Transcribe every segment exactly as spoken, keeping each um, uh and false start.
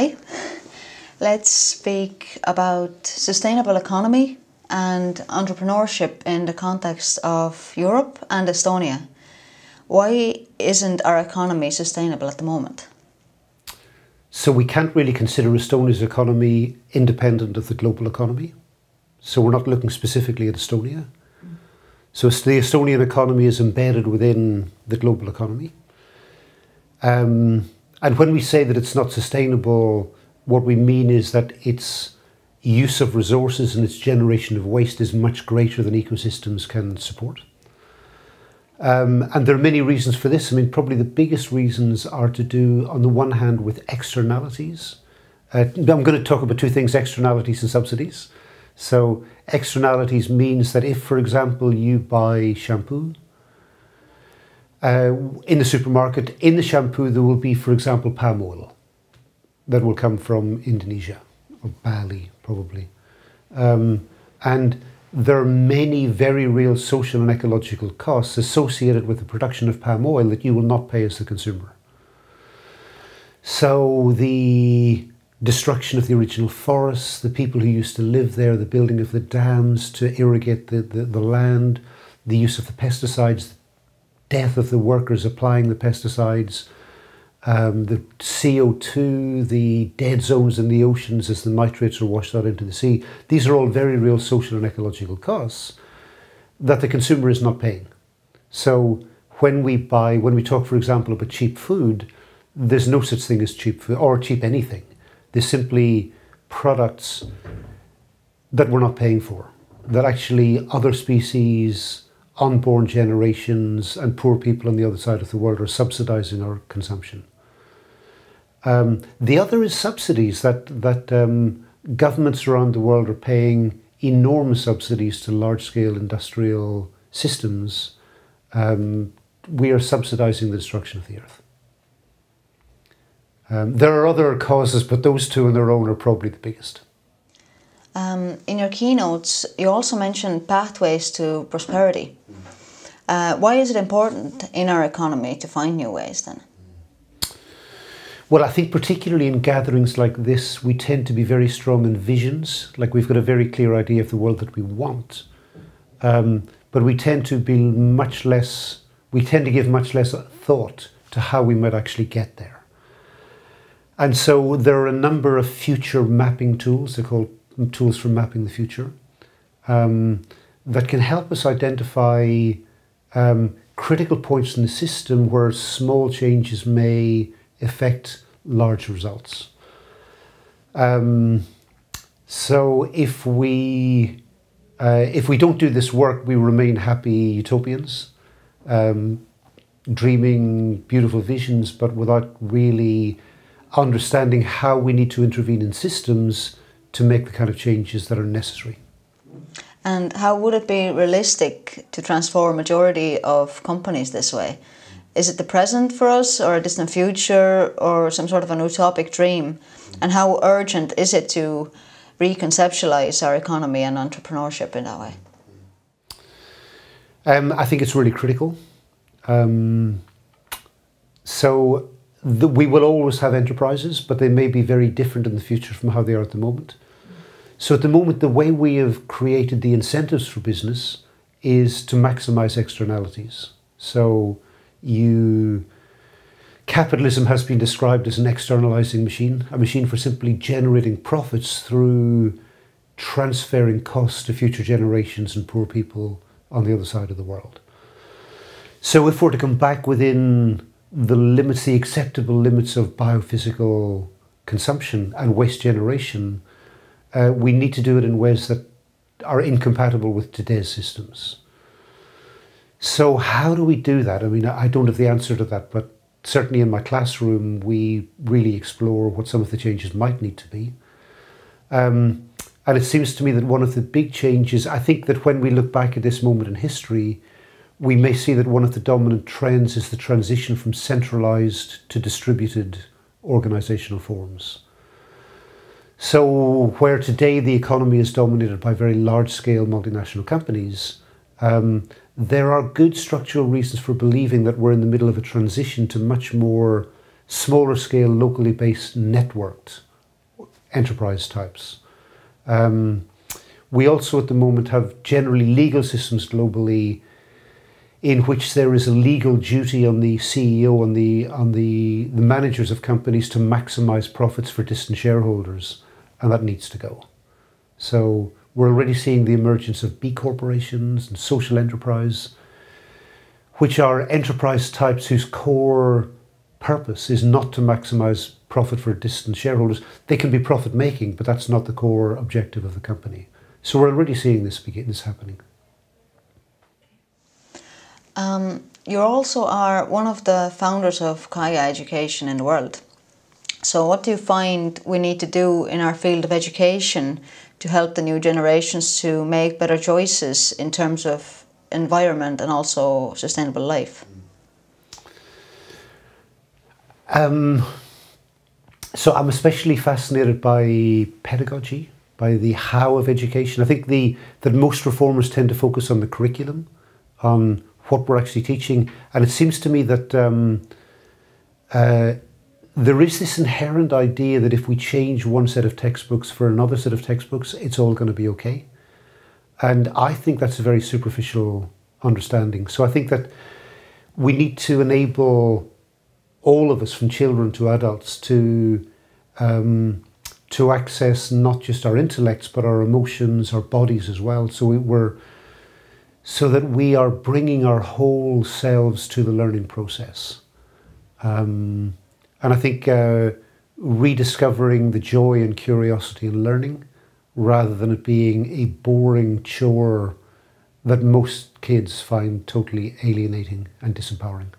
Hi, let's speak about sustainable economy and entrepreneurship in the context of Europe and Estonia. Why isn't our economy sustainable at the moment? So we can't really consider Estonia's economy independent of the global economy. So we're not looking specifically at Estonia. So the Estonian economy is embedded within the global economy. Um, and when we say that it's not sustainable, what we mean is that its use of resources and its generation of waste is much greater than ecosystems can support. Um, and there are many reasons for this. I mean, probably the biggest reasons are to do, on the one hand, with externalities. Uh, I'm going to talk about two things, externalities and subsidies. So externalities means that if, for example, you buy shampoo uh, in the supermarket, in the shampoo there will be, for example, palm oil that will come from Indonesia or Bali, probably. Um, and there are many very real social and ecological costs associated with the production of palm oil that you will not pay as the consumer. So the destruction of the original forests, the people who used to live there, the building of the dams to irrigate the, the, the land, the use of the pesticides, the death of the workers applying the pesticides, um, the C O two, the dead zones in the oceans as the nitrates are washed out into the sea. These are all very real social and ecological costs that the consumer is not paying. So when we buy, when we talk, for example, about cheap food, there's no such thing as cheap food or cheap anything. They're simply products that we're not paying for, that actually other species, unborn generations, and poor people on the other side of the world are subsidizing our consumption. Um, the other is subsidies that, that um, governments around the world are paying enormous subsidies to large-scale industrial systems. Um, we are subsidizing the destruction of the earth. Um, there are other causes, but those two on their own are probably the biggest. Um, in your keynotes, you also mentioned pathways to prosperity. Uh, why is it important in our economy to find new ways then? Well, I think particularly in gatherings like this, we tend to be very strong in visions. Like we've got a very clear idea of the world that we want. Um, but we tend to be much less, we tend to give much less thought to how we might actually get there. And so there are a number of future mapping tools, they're called tools for mapping the future, um, that can help us identify um, critical points in the system where small changes may affect large results. Um, so if we, uh, if we don't do this work, we remain happy utopians, um, dreaming beautiful visions, but without really understanding how we need to intervene in systems to make the kind of changes that are necessary. And how would it be realistic to transform a majority of companies this way? Is it the present for us or a distant future or some sort of an utopic dream? And how urgent is it to reconceptualize our economy and entrepreneurship in that way? Um, I think it's really critical. Um, so The, we will always have enterprises, but they may be very different in the future from how they are at the moment. So at the moment, the way we have created the incentives for business is to maximize externalities. So you, capitalism has been described as an externalizing machine, a machine for simply generating profits through transferring costs to future generations and poor people on the other side of the world. So if we're to come back within the limits, the acceptable limits of biophysical consumption and waste generation, uh, we need to do it in ways that are incompatible with today's systems. So how do we do that? I mean, I don't have the answer to that, but certainly in my classroom, we really explore what some of the changes might need to be. Um, and it seems to me that one of the big changes, I think that when we look back at this moment in history, we may see that one of the dominant trends is the transition from centralized to distributed organizational forms. So where today the economy is dominated by very large-scale multinational companies, um, there are good structural reasons for believing that we're in the middle of a transition to much more smaller-scale, locally-based, networked enterprise types. Um, we also at the moment have generally legal systems globally in which there is a legal duty on the C E O, on the, on the, the managers of companies to maximize profits for distant shareholders, and that needs to go. So we're already seeing the emergence of B corporations and social enterprise, which are enterprise types whose core purpose is not to maximize profit for distant shareholders. They can be profit making, but that's not the core objective of the company. So we're already seeing this, this happening. Um, you also are one of the founders of Kaya Education in the world. So what do you find we need to do in our field of education to help the new generations to make better choices in terms of environment and also sustainable life? Um, so I'm especially fascinated by pedagogy, by the how of education. I think the, that most reformers tend to focus on the curriculum, on what we're actually teaching. And it seems to me that um, uh, there is this inherent idea that if we change one set of textbooks for another set of textbooks, it's all going to be okay. And I think that's a very superficial understanding. So I think that we need to enable all of us, from children to adults, to, um, to access not just our intellects, but our emotions, our bodies as well. So we were So that we are bringing our whole selves to the learning process. Um, and I think uh, rediscovering the joy and curiosity in learning, rather than it being a boring chore that most kids find totally alienating and disempowering.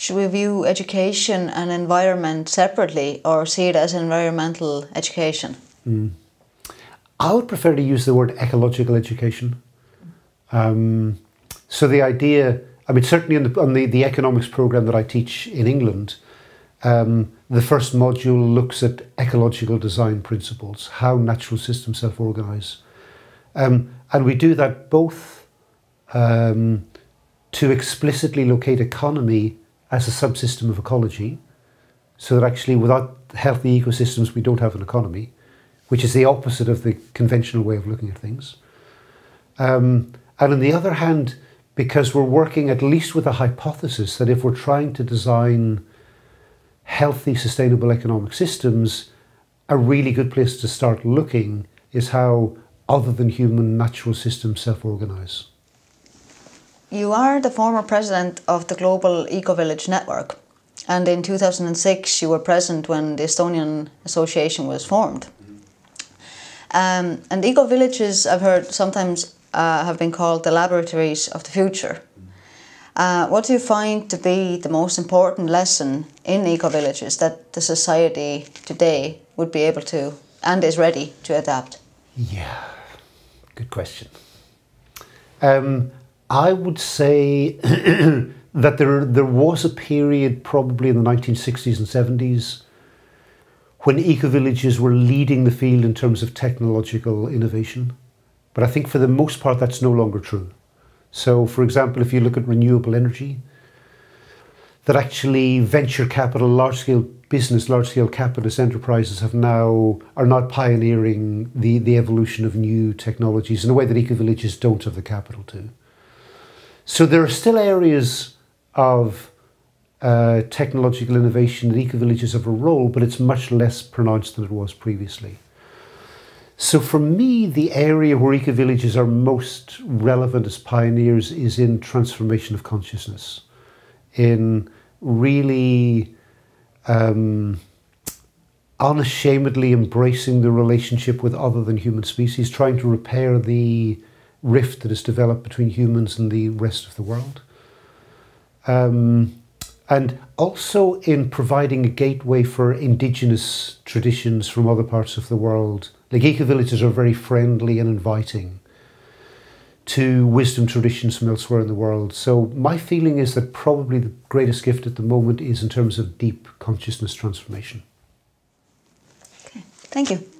Should we view education and environment separately, or see it as environmental education? Mm. I would prefer to use the word ecological education. Um, so the idea, I mean, certainly in the, on the, the economics program that I teach in England, um, the first module looks at ecological design principles, how natural systems self-organize. Um, and we do that both um, to explicitly locate economy as a subsystem of ecology, so that actually without healthy ecosystems, we don't have an economy, which is the opposite of the conventional way of looking at things. Um, And on the other hand, because we're working at least with a hypothesis that if we're trying to design healthy, sustainable economic systems, a really good place to start looking is how other than human natural systems self-organize. You are the former president of the Global Ecovillage Network, and in two thousand six you were present when the Estonian Association was formed. Um, and eco-villages, I've heard sometimes, Uh, have been called the laboratories of the future. Uh, what do you find to be the most important lesson in eco-villages that the society today would be able to and is ready to adapt? Yeah, good question. Um, I would say that there, there was a period probably in the nineteen sixties and seventies when eco-villages were leading the field in terms of technological innovation. But I think for the most part, that's no longer true. So, for example, if you look at renewable energy, that actually venture capital, large-scale business, large-scale capitalist enterprises have now, are not pioneering the, the evolution of new technologies in a way that eco-villages don't have the capital to. So there are still areas of uh, technological innovation that eco-villages have a role, but it's much less pronounced than it was previously. So for me, the area where eco-villages are most relevant as pioneers is in transformation of consciousness, in really um, unashamedly embracing the relationship with other than human species, trying to repair the rift that has developed between humans and the rest of the world. Um, and also in providing a gateway for indigenous traditions from other parts of the world. Like, eco-villages are very friendly and inviting to wisdom traditions from elsewhere in the world. So my feeling is that probably the greatest gift at the moment is in terms of deep consciousness transformation. Okay, thank you.